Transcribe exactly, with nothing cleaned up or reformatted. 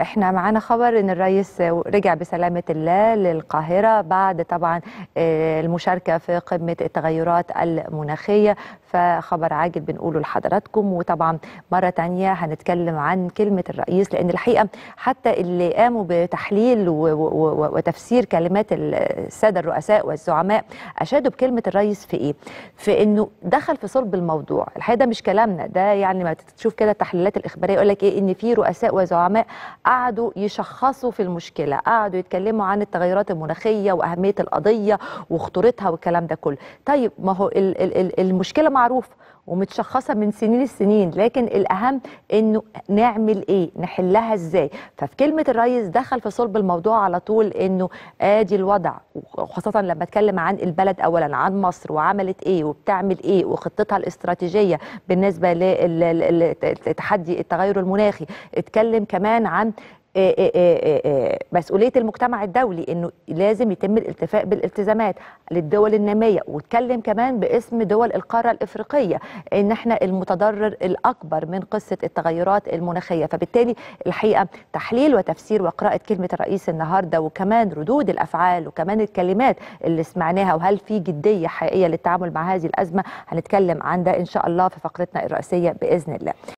احنا معانا خبر ان الرئيس رجع بسلامة الله للقاهرة بعد طبعا المشاركة في قمة التغيرات المناخية، فخبر عاجل بنقوله لحضراتكم. وطبعا مرة تانية هنتكلم عن كلمة الرئيس، لان الحقيقة حتى اللي قاموا بتحليل وتفسير كلمات السادة الرؤساء والزعماء اشادوا بكلمة الرئيس في ايه؟ في انه دخل في صلب الموضوع. الحقيقة ده مش كلامنا، ده يعني ما تشوف كده التحليلات الاخبارية يقول لك ايه، ان في رؤساء وزعماء قعدوا يشخصوا في المشكلة، قعدوا يتكلموا عن التغيرات المناخية وأهمية القضية وخطورتها والكلام ده كله. طيب ما هو ال ال ال المشكلة معروفة ومتشخصة من سنين السنين، لكن الأهم إنه نعمل إيه؟ نحلها إزاي؟ ففي كلمة الرئيس دخل في صلب الموضوع على طول، إنه آدي الوضع، وخاصة لما اتكلم عن البلد أولاً، عن مصر وعملت إيه وبتعمل إيه وخطتها الاستراتيجية بالنسبة للتحدي التغير المناخي. اتكلم كمان عن إيه إيه إيه إيه مسؤولية المجتمع الدولي، انه لازم يتم الالتفاء بالالتزامات للدول النامية، واتكلم كمان باسم دول القارة الافريقية ان احنا المتضرر الاكبر من قصة التغيرات المناخية. فبالتالي الحقيقة تحليل وتفسير وقراءة كلمة الرئيس النهاردة، وكمان ردود الافعال وكمان الكلمات اللي سمعناها، وهل في جدية حقيقية للتعامل مع هذه الازمة، هنتكلم عن ده ان شاء الله في فقرتنا الرئيسية باذن الله.